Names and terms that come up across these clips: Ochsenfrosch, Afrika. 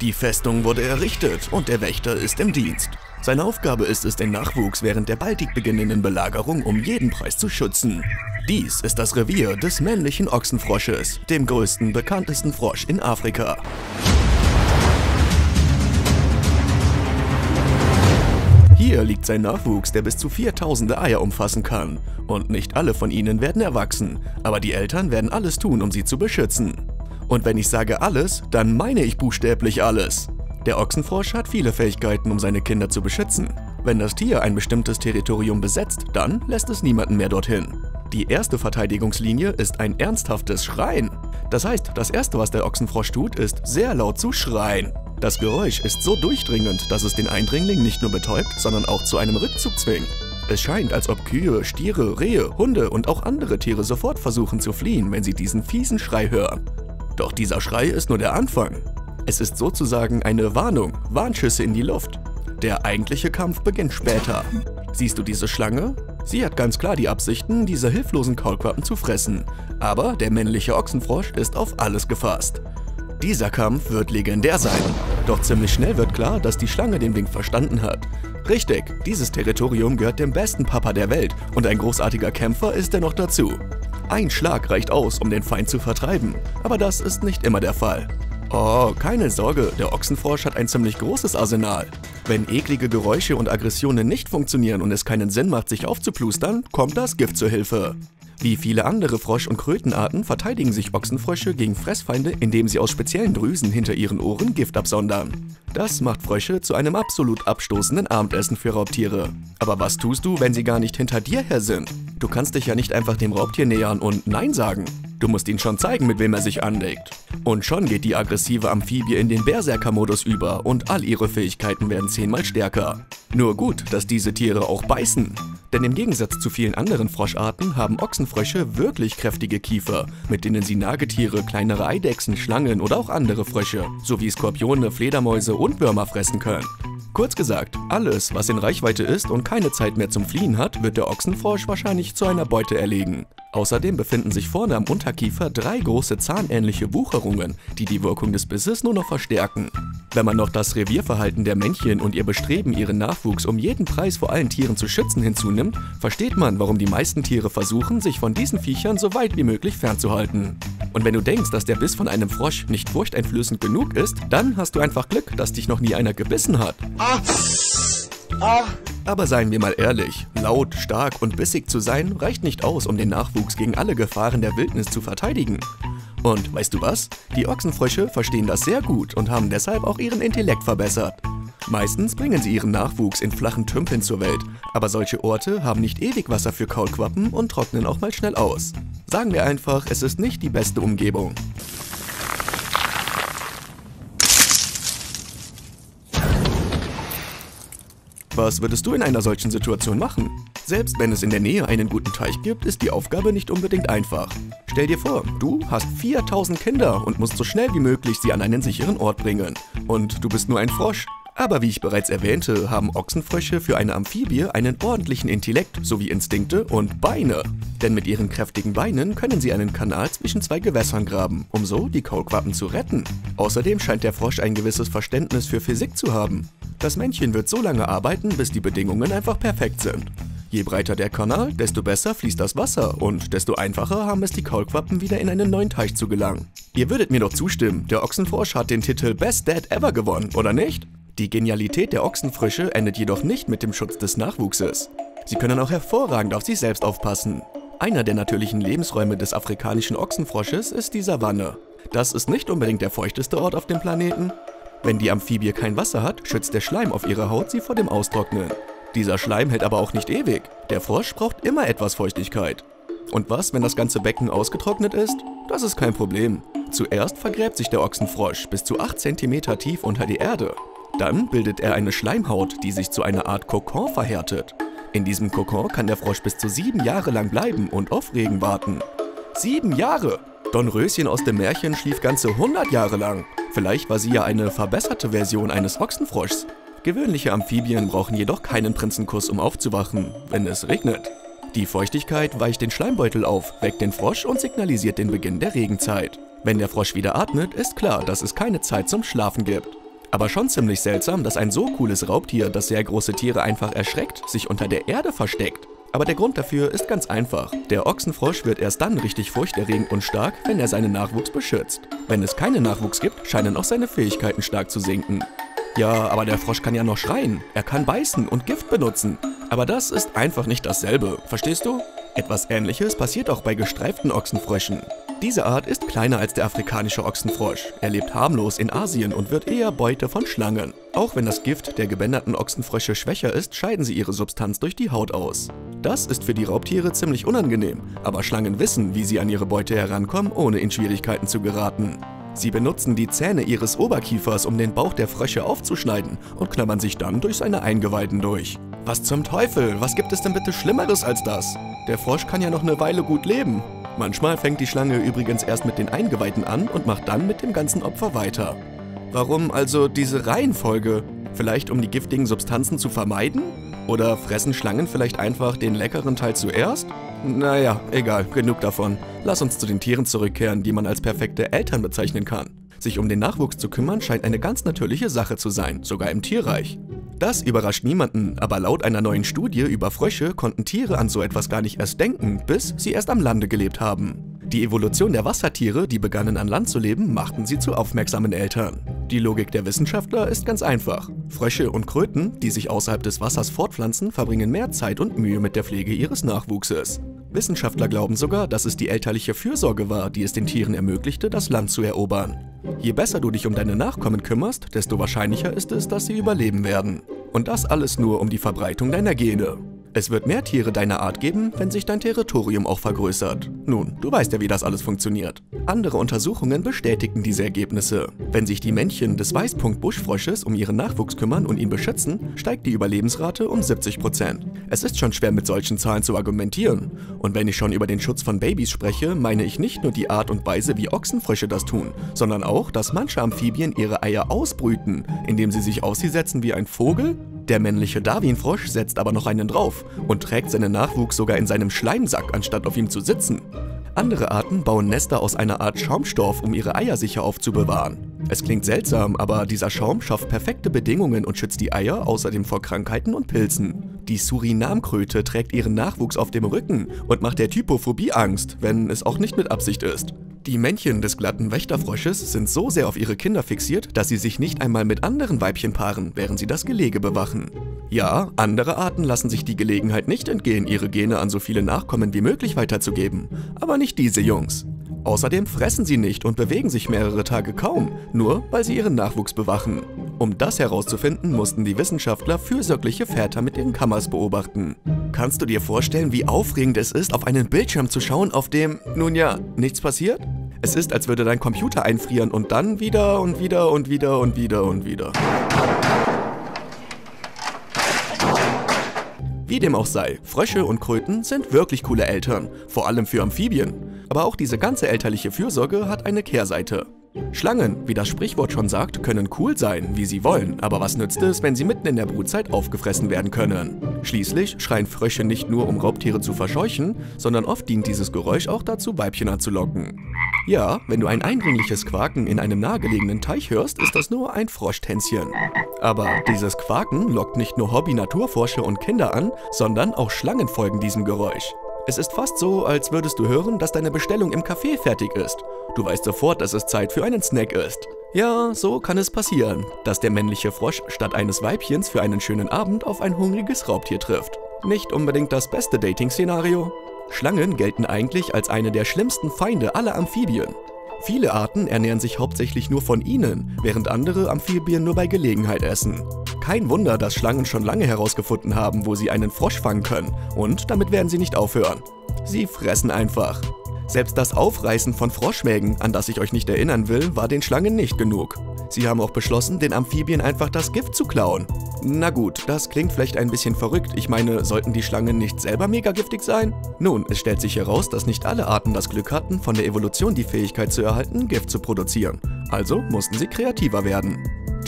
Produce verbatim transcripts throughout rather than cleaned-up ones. Die Festung wurde errichtet und der Wächter ist im Dienst. Seine Aufgabe ist es, den Nachwuchs während der baldig beginnenden Belagerung um jeden Preis zu schützen. Dies ist das Revier des männlichen Ochsenfrosches, dem größten, bekanntesten Frosch in Afrika. Hier liegt sein Nachwuchs, der bis zu viertausende Eier umfassen kann. Und nicht alle von ihnen werden erwachsen, aber die Eltern werden alles tun, um sie zu beschützen. Und wenn ich sage alles, dann meine ich buchstäblich alles. Der Ochsenfrosch hat viele Fähigkeiten, um seine Kinder zu beschützen. Wenn das Tier ein bestimmtes Territorium besetzt, dann lässt es niemanden mehr dorthin. Die erste Verteidigungslinie ist ein ernsthaftes Schreien. Das heißt, das erste, was der Ochsenfrosch tut, ist sehr laut zu schreien. Das Geräusch ist so durchdringend, dass es den Eindringling nicht nur betäubt, sondern auch zu einem Rückzug zwingt. Es scheint, als ob Kühe, Stiere, Rehe, Hunde und auch andere Tiere sofort versuchen zu fliehen, wenn sie diesen fiesen Schrei hören. Doch dieser Schrei ist nur der Anfang. Es ist sozusagen eine Warnung, Warnschüsse in die Luft. Der eigentliche Kampf beginnt später. Siehst du diese Schlange? Sie hat ganz klar die Absichten, diese hilflosen Kaulquappen zu fressen. Aber der männliche Ochsenfrosch ist auf alles gefasst. Dieser Kampf wird legendär sein. Doch ziemlich schnell wird klar, dass die Schlange den Wink verstanden hat. Richtig, dieses Territorium gehört dem besten Papa der Welt und ein großartiger Kämpfer ist er noch dazu. Ein Schlag reicht aus, um den Feind zu vertreiben, aber das ist nicht immer der Fall. Oh, keine Sorge, der Ochsenfrosch hat ein ziemlich großes Arsenal. Wenn eklige Geräusche und Aggressionen nicht funktionieren und es keinen Sinn macht, sich aufzuplustern, kommt das Gift zur Hilfe. Wie viele andere Frosch- und Krötenarten verteidigen sich Ochsenfrösche gegen Fressfeinde, indem sie aus speziellen Drüsen hinter ihren Ohren Gift absondern. Das macht Frösche zu einem absolut abstoßenden Abendessen für Raubtiere. Aber was tust du, wenn sie gar nicht hinter dir her sind? Du kannst dich ja nicht einfach dem Raubtier nähern und Nein sagen. Du musst ihnen schon zeigen, mit wem er sich anlegt. Und schon geht die aggressive Amphibie in den Berserker-Modus über und all ihre Fähigkeiten werden zehnmal stärker. Nur gut, dass diese Tiere auch beißen. Denn im Gegensatz zu vielen anderen Froscharten haben Ochsenfrösche wirklich kräftige Kiefer, mit denen sie Nagetiere, kleinere Eidechsen, Schlangen oder auch andere Frösche, sowie Skorpione, Fledermäuse und Würmer fressen können. Kurz gesagt, alles, was in Reichweite ist und keine Zeit mehr zum Fliehen hat, wird der Ochsenfrosch wahrscheinlich zu einer Beute erlegen. Außerdem befinden sich vorne am Unterkiefer drei große zahnähnliche Wucherungen, die die Wirkung des Bisses nur noch verstärken. Wenn man noch das Revierverhalten der Männchen und ihr Bestreben, ihren Nachwuchs um jeden Preis vor allen Tieren zu schützen, hinzunimmt, versteht man, warum die meisten Tiere versuchen, sich von diesen Viechern so weit wie möglich fernzuhalten. Und wenn du denkst, dass der Biss von einem Frosch nicht furchteinflößend genug ist, dann hast du einfach Glück, dass dich noch nie einer gebissen hat. Ah. Ah. Aber seien wir mal ehrlich, laut, stark und bissig zu sein, reicht nicht aus, um den Nachwuchs gegen alle Gefahren der Wildnis zu verteidigen. Und weißt du was? Die Ochsenfrösche verstehen das sehr gut und haben deshalb auch ihren Intellekt verbessert. Meistens bringen sie ihren Nachwuchs in flachen Tümpeln zur Welt, aber solche Orte haben nicht ewig Wasser für Kaulquappen und trocknen auch mal schnell aus. Sagen wir einfach, es ist nicht die beste Umgebung. Was würdest du in einer solchen Situation machen? Selbst wenn es in der Nähe einen guten Teich gibt, ist die Aufgabe nicht unbedingt einfach. Stell dir vor, du hast viertausend Kinder und musst so schnell wie möglich sie an einen sicheren Ort bringen. Und du bist nur ein Frosch. Aber wie ich bereits erwähnte, haben Ochsenfrösche für eine Amphibie einen ordentlichen Intellekt sowie Instinkte und Beine. Denn mit ihren kräftigen Beinen können sie einen Kanal zwischen zwei Gewässern graben, um so die Kaulquappen zu retten. Außerdem scheint der Frosch ein gewisses Verständnis für Physik zu haben. Das Männchen wird so lange arbeiten, bis die Bedingungen einfach perfekt sind. Je breiter der Kanal, desto besser fließt das Wasser und desto einfacher haben es die Kaulquappen, wieder in einen neuen Teich zu gelangen. Ihr würdet mir doch zustimmen, der Ochsenfrosch hat den Titel Best Dad Ever gewonnen, oder nicht? Die Genialität der Ochsenfrösche endet jedoch nicht mit dem Schutz des Nachwuchses. Sie können auch hervorragend auf sich selbst aufpassen. Einer der natürlichen Lebensräume des afrikanischen Ochsenfrosches ist die Savanne. Das ist nicht unbedingt der feuchteste Ort auf dem Planeten. Wenn die Amphibie kein Wasser hat, schützt der Schleim auf ihrer Haut sie vor dem Austrocknen. Dieser Schleim hält aber auch nicht ewig. Der Frosch braucht immer etwas Feuchtigkeit. Und was, wenn das ganze Becken ausgetrocknet ist? Das ist kein Problem. Zuerst vergräbt sich der Ochsenfrosch bis zu acht Zentimeter tief unter die Erde. Dann bildet er eine Schleimhaut, die sich zu einer Art Kokon verhärtet. In diesem Kokon kann der Frosch bis zu sieben Jahre lang bleiben und auf Regen warten. Sieben Jahre! Dornröschen aus dem Märchen schlief ganze hundert Jahre lang. Vielleicht war sie ja eine verbesserte Version eines Ochsenfroschs. Gewöhnliche Amphibien brauchen jedoch keinen Prinzenkuss, um aufzuwachen, wenn es regnet. Die Feuchtigkeit weicht den Schleimbeutel auf, weckt den Frosch und signalisiert den Beginn der Regenzeit. Wenn der Frosch wieder atmet, ist klar, dass es keine Zeit zum Schlafen gibt. Aber schon ziemlich seltsam, dass ein so cooles Raubtier, das sehr große Tiere einfach erschreckt, sich unter der Erde versteckt. Aber der Grund dafür ist ganz einfach. Der Ochsenfrosch wird erst dann richtig furchterregend und stark, wenn er seinen Nachwuchs beschützt. Wenn es keinen Nachwuchs gibt, scheinen auch seine Fähigkeiten stark zu sinken. Ja, aber der Frosch kann ja noch schreien. Er kann beißen und Gift benutzen. Aber das ist einfach nicht dasselbe, verstehst du? Etwas Ähnliches passiert auch bei gestreiften Ochsenfröschen. Diese Art ist kleiner als der afrikanische Ochsenfrosch. Er lebt harmlos in Asien und wird eher Beute von Schlangen. Auch wenn das Gift der gebänderten Ochsenfrösche schwächer ist, scheiden sie ihre Substanz durch die Haut aus. Das ist für die Raubtiere ziemlich unangenehm, aber Schlangen wissen, wie sie an ihre Beute herankommen, ohne in Schwierigkeiten zu geraten. Sie benutzen die Zähne ihres Oberkiefers, um den Bauch der Frösche aufzuschneiden und knabbern sich dann durch seine Eingeweiden durch. Was zum Teufel, was gibt es denn bitte Schlimmeres als das? Der Frosch kann ja noch eine Weile gut leben. Manchmal fängt die Schlange übrigens erst mit den Eingeweiden an und macht dann mit dem ganzen Opfer weiter. Warum also diese Reihenfolge? Vielleicht um die giftigen Substanzen zu vermeiden? Oder fressen Schlangen vielleicht einfach den leckeren Teil zuerst? Naja, egal, genug davon. Lass uns zu den Tieren zurückkehren, die man als perfekte Eltern bezeichnen kann. Sich um den Nachwuchs zu kümmern, scheint eine ganz natürliche Sache zu sein, sogar im Tierreich. Das überrascht niemanden, aber laut einer neuen Studie über Frösche konnten Tiere an so etwas gar nicht erst denken, bis sie erst am Lande gelebt haben. Die Evolution der Wassertiere, die begannen an Land zu leben, machten sie zu aufmerksamen Eltern. Die Logik der Wissenschaftler ist ganz einfach. Frösche und Kröten, die sich außerhalb des Wassers fortpflanzen, verbringen mehr Zeit und Mühe mit der Pflege ihres Nachwuchses. Wissenschaftler glauben sogar, dass es die elterliche Fürsorge war, die es den Tieren ermöglichte, das Land zu erobern. Je besser du dich um deine Nachkommen kümmerst, desto wahrscheinlicher ist es, dass sie überleben werden. Und das alles nur um die Verbreitung deiner Gene. Es wird mehr Tiere deiner Art geben, wenn sich dein Territorium auch vergrößert. Nun, du weißt ja, wie das alles funktioniert. Andere Untersuchungen bestätigten diese Ergebnisse. Wenn sich die Männchen des Weißpunkt-Buschfrosches um ihren Nachwuchs kümmern und ihn beschützen, steigt die Überlebensrate um siebzig Prozent. Es ist schon schwer, mit solchen Zahlen zu argumentieren. Und wenn ich schon über den Schutz von Babys spreche, meine ich nicht nur die Art und Weise, wie Ochsenfrösche das tun, sondern auch, dass manche Amphibien ihre Eier ausbrüten, indem sie sich auf sie setzen wie ein Vogel. Der männliche Darwinfrosch setzt aber noch einen drauf und trägt seinen Nachwuchs sogar in seinem Schleimsack, anstatt auf ihm zu sitzen. Andere Arten bauen Nester aus einer Art Schaumstoff, um ihre Eier sicher aufzubewahren. Es klingt seltsam, aber dieser Schaum schafft perfekte Bedingungen und schützt die Eier außerdem vor Krankheiten und Pilzen. Die Surinamkröte trägt ihren Nachwuchs auf dem Rücken und macht der Typophobie Angst, wenn es auch nicht mit Absicht ist. Die Männchen des glatten Wächterfrosches sind so sehr auf ihre Kinder fixiert, dass sie sich nicht einmal mit anderen Weibchen paaren, während sie das Gelege bewachen. Ja, andere Arten lassen sich die Gelegenheit nicht entgehen, ihre Gene an so viele Nachkommen wie möglich weiterzugeben. Aber nicht diese Jungs. Außerdem fressen sie nicht und bewegen sich mehrere Tage kaum, nur weil sie ihren Nachwuchs bewachen. Um das herauszufinden, mussten die Wissenschaftler fürsorgliche Väter mit ihren Kameras beobachten. Kannst du dir vorstellen, wie aufregend es ist, auf einen Bildschirm zu schauen, auf dem, nun ja, nichts passiert? Es ist, als würde dein Computer einfrieren und dann wieder und wieder und wieder und wieder und wieder. Wie dem auch sei, Frösche und Kröten sind wirklich coole Eltern, vor allem für Amphibien. Aber auch diese ganze elterliche Fürsorge hat eine Kehrseite. Schlangen, wie das Sprichwort schon sagt, können cool sein, wie sie wollen, aber was nützt es, wenn sie mitten in der Brutzeit aufgefressen werden können? Schließlich schreien Frösche nicht nur, um Raubtiere zu verscheuchen, sondern oft dient dieses Geräusch auch dazu, Weibchen anzulocken. Ja, wenn du ein eindringliches Quaken in einem nahegelegenen Teich hörst, ist das nur ein Froschtänzchen. Aber dieses Quaken lockt nicht nur Hobby-Naturforscher und Kinder an, sondern auch Schlangen folgen diesem Geräusch. Es ist fast so, als würdest du hören, dass deine Bestellung im Café fertig ist. Du weißt sofort, dass es Zeit für einen Snack ist. Ja, so kann es passieren, dass der männliche Frosch statt eines Weibchens für einen schönen Abend auf ein hungriges Raubtier trifft. Nicht unbedingt das beste Dating-Szenario. Schlangen gelten eigentlich als eine der schlimmsten Feinde aller Amphibien. Viele Arten ernähren sich hauptsächlich nur von ihnen, während andere Amphibien nur bei Gelegenheit essen. Kein Wunder, dass Schlangen schon lange herausgefunden haben, wo sie einen Frosch fangen können. Und damit werden sie nicht aufhören. Sie fressen einfach. Selbst das Aufreißen von Froschmägen, an das ich euch nicht erinnern will, war den Schlangen nicht genug. Sie haben auch beschlossen, den Amphibien einfach das Gift zu klauen. Na gut, das klingt vielleicht ein bisschen verrückt. Ich meine, sollten die Schlangen nicht selber mega giftig sein? Nun, es stellt sich heraus, dass nicht alle Arten das Glück hatten, von der Evolution die Fähigkeit zu erhalten, Gift zu produzieren. Also mussten sie kreativer werden.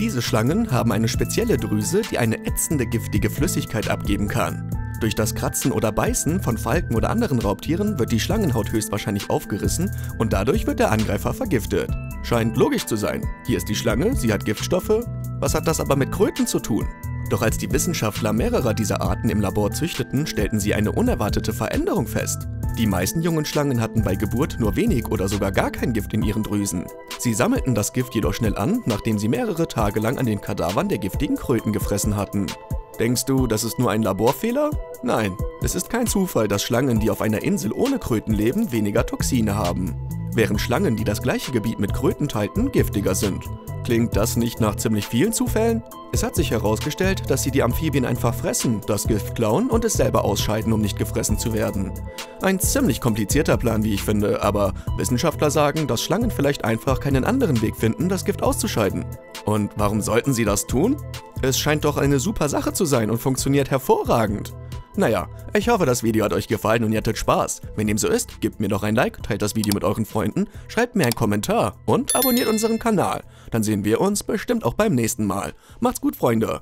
Diese Schlangen haben eine spezielle Drüse, die eine ätzende, giftige Flüssigkeit abgeben kann. Durch das Kratzen oder Beißen von Falken oder anderen Raubtieren wird die Schlangenhaut höchstwahrscheinlich aufgerissen und dadurch wird der Angreifer vergiftet. Scheint logisch zu sein. Hier ist die Schlange, sie hat Giftstoffe, Was hat das aber mit Kröten zu tun? Doch als die Wissenschaftler mehrerer dieser Arten im Labor züchteten, stellten sie eine unerwartete Veränderung fest. Die meisten jungen Schlangen hatten bei Geburt nur wenig oder sogar gar kein Gift in ihren Drüsen. Sie sammelten das Gift jedoch schnell an, nachdem sie mehrere Tage lang an den Kadavern der giftigen Kröten gefressen hatten. Denkst du, das ist nur ein Laborfehler? Nein, es ist kein Zufall, dass Schlangen, die auf einer Insel ohne Kröten leben, weniger Toxine haben, während Schlangen, die das gleiche Gebiet mit Kröten teilten, giftiger sind. Klingt das nicht nach ziemlich vielen Zufällen? Es hat sich herausgestellt, dass sie die Amphibien einfach fressen, das Gift klauen und es selber ausscheiden, um nicht gefressen zu werden. Ein ziemlich komplizierter Plan, wie ich finde, aber Wissenschaftler sagen, dass Schlangen vielleicht einfach keinen anderen Weg finden, das Gift auszuscheiden. Und warum sollten sie das tun? Es scheint doch eine super Sache zu sein und funktioniert hervorragend. Naja, ich hoffe, das Video hat euch gefallen und ihr hattet Spaß. Wenn dem so ist, gebt mir doch ein Like, teilt das Video mit euren Freunden, schreibt mir einen Kommentar und abonniert unseren Kanal. Dann sehen wir uns bestimmt auch beim nächsten Mal. Macht's gut, Freunde!